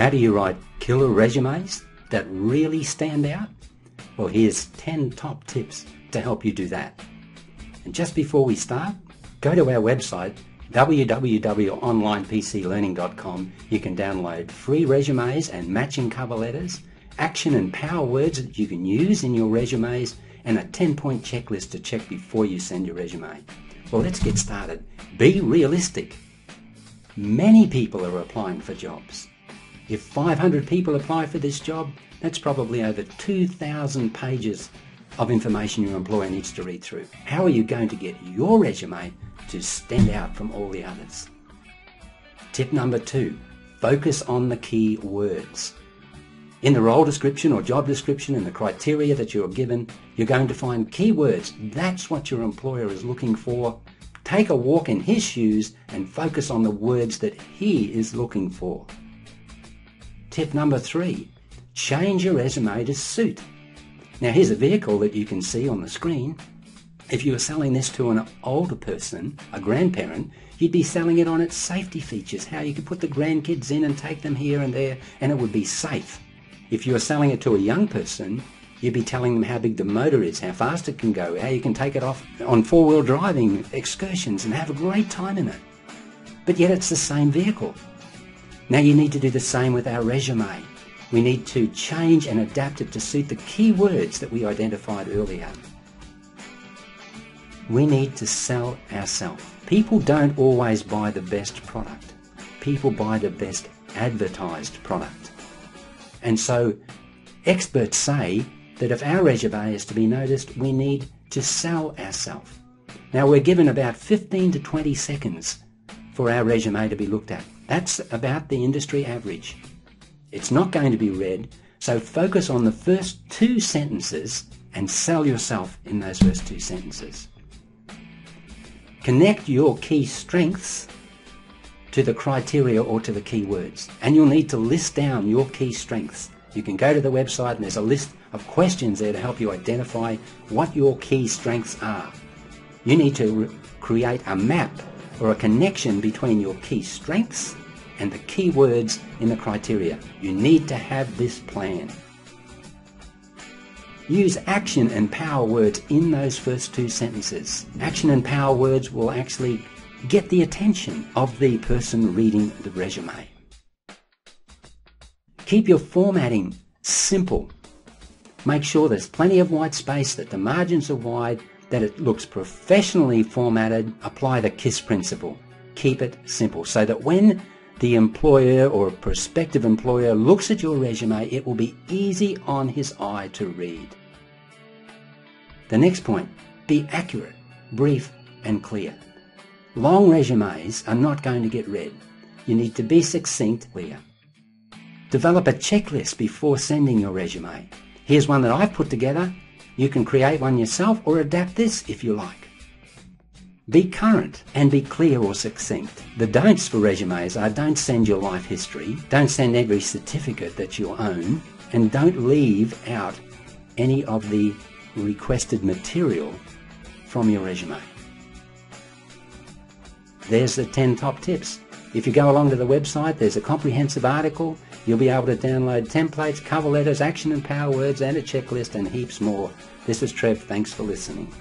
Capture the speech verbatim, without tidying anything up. How do you write killer resumes that really stand out? Well, here's ten top tips to help you do that. And just before we start, go to our website w w w dot online p c learning dot com. You can download free resumes and matching cover letters, action and power words that you can use in your resumes, and a ten point checklist to check before you send your resume. Well, let's get started. Be realistic. Many people are applying for jobs. If five hundred people apply for this job, that's probably over two thousand pages of information your employer needs to read through. How are you going to get your resume to stand out from all the others? Tip number two, focus on the key words. In the role description or job description and the criteria that you're given, you're going to find keywords. That's what your employer is looking for. Take a walk in his shoes and focus on the words that he is looking for. Tip number three, change your resume to suit. Now here's a vehicle that you can see on the screen. If you were selling this to an older person, a grandparent, you'd be selling it on its safety features, how you could put the grandkids in and take them here and there, and it would be safe. If you're selling it to a young person, you'd be telling them how big the motor is, how fast it can go, how you can take it off on four-wheel driving excursions and have a great time in it. But yet it's the same vehicle. Now you need to do the same with our resume. We need to change and adapt it to suit the key words that we identified earlier. We need to sell ourselves. People don't always buy the best product. People buy the best advertised product. And so experts say that if our resume is to be noticed, we need to sell ourselves. Now we're given about fifteen to twenty seconds for our resume to be looked at. That's about the industry average. It's not going to be read, so focus on the first two sentences and sell yourself in those first two sentences. Connect your key strengths to the criteria or to the keywords, and you'll need to list down your key strengths. You can go to the website and there's a list of questions there to help you identify what your key strengths are. You need to create a map or a connection between your key strengths and the keywords in the criteria. You need to have this plan. Use action and power words in those first two sentences. Action and power words will actually get the attention of the person reading the resume. Keep your formatting simple. Make sure there's plenty of white space, that the margins are wide, that it looks professionally formatted. Apply the KISS principle. Keep it simple so that when the employer or prospective employer looks at your resume, it will be easy on his eye to read. The next point, be accurate, brief and clear. Long resumes are not going to get read. You need to be succinct, clear. Develop a checklist before sending your resume. Here's one that I've put together. You can create one yourself or adapt this if you like. Be current and be clear or succinct. The don'ts for resumes are don't send your life history, don't send every certificate that you own, and don't leave out any of the requested material from your resume. There's the ten top tips. If you go along to the website, there's a comprehensive article. You'll be able to download templates, cover letters, action and power words, and a checklist, and heaps more. This is Trev. Thanks for listening.